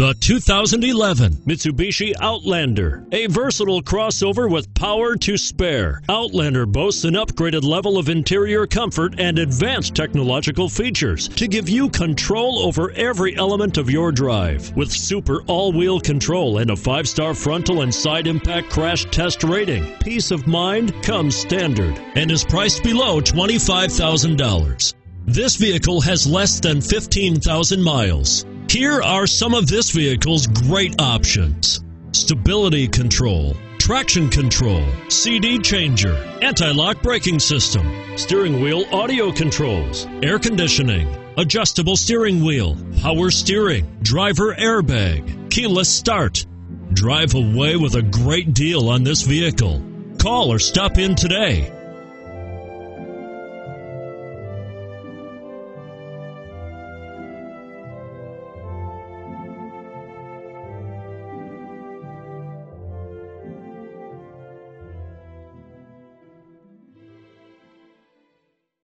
The 2011 Mitsubishi Outlander, a versatile crossover with power to spare. Outlander boasts an upgraded level of interior comfort and advanced technological features to give you control over every element of your drive. With super all-wheel control and a 5-star frontal and side impact crash test rating, peace of mind comes standard and is priced below $25,000. This vehicle has less than 15,000 miles. Here are some of this vehicle's great options: stability control, traction control, CD changer, anti-lock braking system, steering wheel audio controls, air conditioning, adjustable steering wheel, power steering, driver airbag, keyless start. Drive away with a great deal on this vehicle. Call or stop in today.